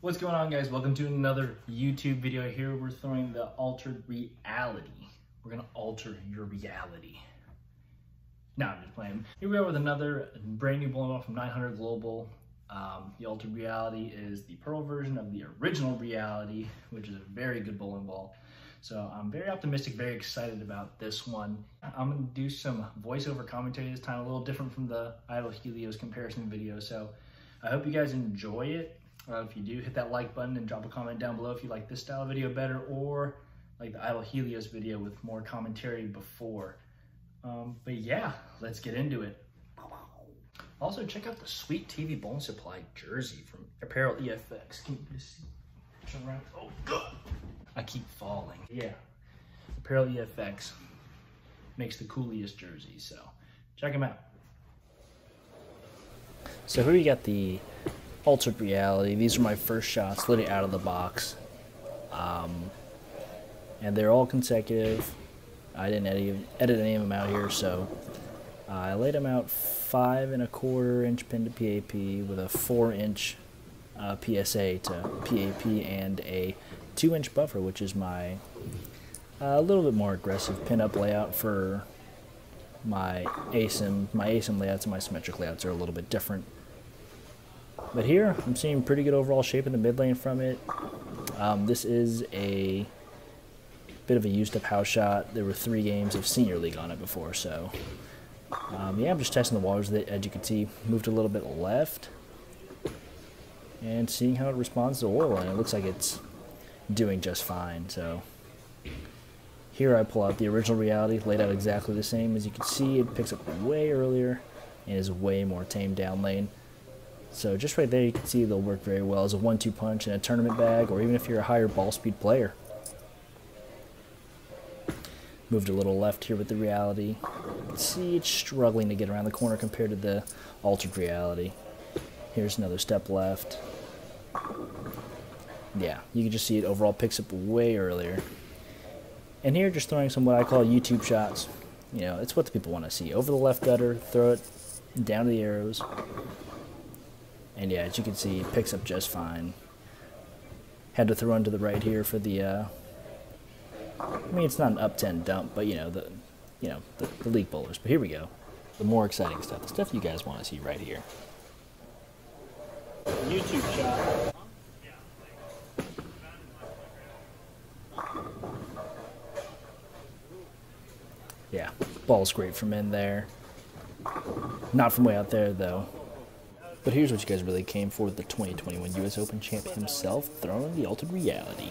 What's going on, guys? Welcome to another YouTube video. Here we're throwing the Altered Reality. We're gonna alter your reality. No, I'm just playing. Here we are with another brand new blown off from 900 Global. The Altered Reality is the Pearl version of the original Reality, which is a very good bowling ball. So I'm very optimistic, very excited about this one. I'm gonna do some voiceover commentary this time, a little different from the Idle Helios comparison video. So I hope you guys enjoy it. If you do, hit that like button and drop a comment down below if you like this style of video better or like the Idle Helios video with more commentary before. But yeah, let's get into it. Also, check out the Sweet TV Bowling Supply jersey from Apparel EFX. Can you see? Turn around. Oh, God. I keep falling. Yeah. Apparel EFX makes the coolest jerseys, so check them out. So here we got the Altered Reality. These are my first shots, literally out of the box. And they're all consecutive. I didn't edit any of them out here, so... I laid them out 5 1/4 inch pin to PAP with a 4 inch PSA to PAP and a 2 inch buffer, which is my a little bit more aggressive pin-up layout for my ASIM. My ASIM layouts and my symmetric layouts are a little bit different. But here, I'm seeing pretty good overall shape in the mid lane from it. This is a bit of a used-up house shot. There were 3 games of Senior League on it before, so... yeah, I'm just testing the waters with it. As you can see, moved a little bit left and seeing how it responds to oil, and it looks like it's doing just fine. So here I pull out the original Reality, laid out exactly the same. As you can see, it picks up way earlier and is way more tame down lane. So just right there, you can see they'll work very well as a 1-2 punch in a tournament bag, or even if you're a higher ball speed player. Moved a little left here with the Reality. See, it's struggling to get around the corner compared to the Altered Reality. Here's another step left. Yeah, you can just see it overall picks up way earlier. And here, just throwing some what I call YouTube shots. You know, it's what the people want to see. Over the left gutter, throw it down to the arrows. And yeah, as you can see, it picks up just fine. Had to throw into the right here for the, I mean, it's not an up 10 dump, but you know, the league bowlers. But here we go. The more exciting stuff. The stuff you guys want to see right here. YouTube shot. Yeah, ball's great from in there. Not from way out there, though. But here's what you guys really came for, the 2021 US Open champ himself throwing the Altered Reality.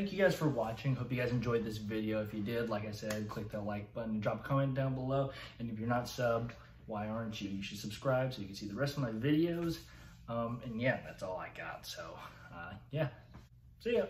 Thank you guys for watching. Hope you guys enjoyed this video. If you did, like I said, click that like button, drop a comment down below. And if you're not subbed, why aren't you? You should subscribe so you can see the rest of my videos. And yeah, that's all I got. So yeah, see ya.